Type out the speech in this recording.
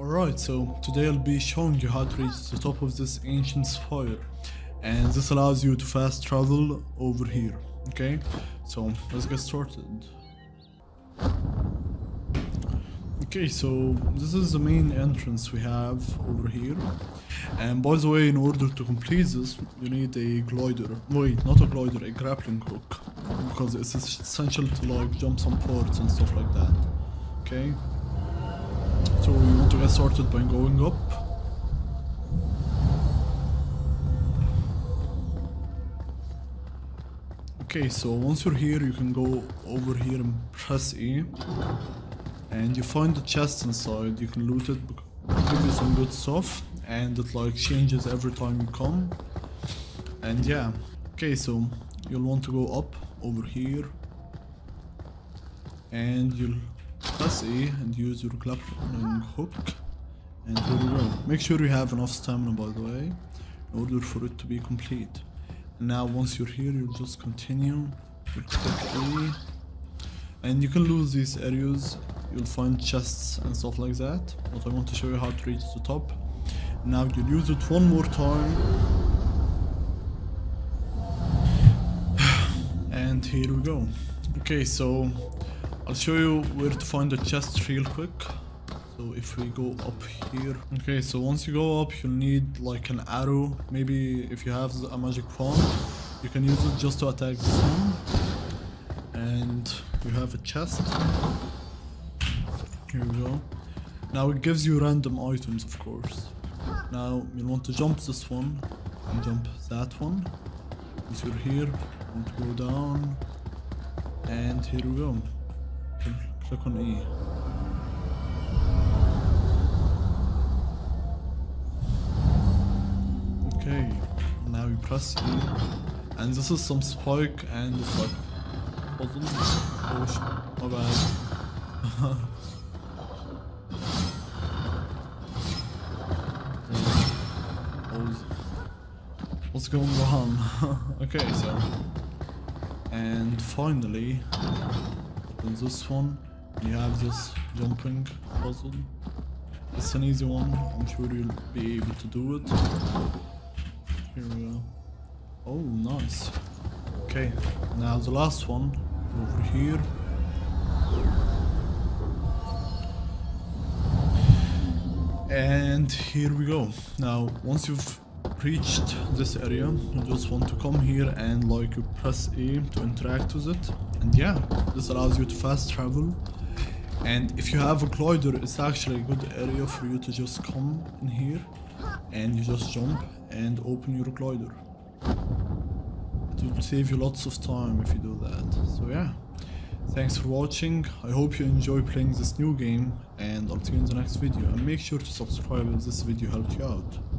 Alright, so today I'll be showing you how to reach the top of this ancient spire, and this allows you to fast travel over here. Okay, so let's get started. Okay, so this is the main entrance we have over here, and by the way, in order to complete this you need a glider, wait, not a glider, a grappling hook, because it's essential to like jump some ports and stuff like that. Okay, so you want to get started by going up. Okay, so once you're here you can go over here and press E, and you find the chest inside. You can loot it, give you some good stuff, and it like changes every time you come. And yeah, okay, so you'll want to go up over here, and you'll press A and use your grappling hook, and here we go. Make sure you have enough stamina, by the way, in order for it to be complete. And now once you're here you'll just continue, you click A, and you can lose these areas. You'll find chests and stuff like that, but I want to show you how to reach the top. Now you'll use it one more time. And here we go. Okay, so I'll show you where to find the chest real quick. So if we go up here. Okay, so once you go up you'll need like an arrow. Maybe if you have a magic wand, you can use it just to attack this one. And you have a chest. Here we go. Now it gives you random items, of course. Now you want to jump this one and jump that one. Once you're here, you want to go down, and here we go. Click on E. Okay, now you press E, and this is some spike, and it's like puzzle. Oh shit, my bad. What's going on? Okay, so, and finally in this one you have this jumping puzzle. It's an easy one, I'm sure you'll be able to do it. Here we go. Oh nice. Okay, now the last one over here. And here we go. Now once you've reached this area, you just want to come here and like you press A to interact with it, and yeah, this allows you to fast travel. And if you have a glider, it's actually a good area for you to just come in here and you just jump and open your glider. It will save you lots of time if you do that. So yeah, thanks for watching. I hope you enjoy playing this new game, and I'll see you in the next video, and make sure to subscribe if this video helped you out.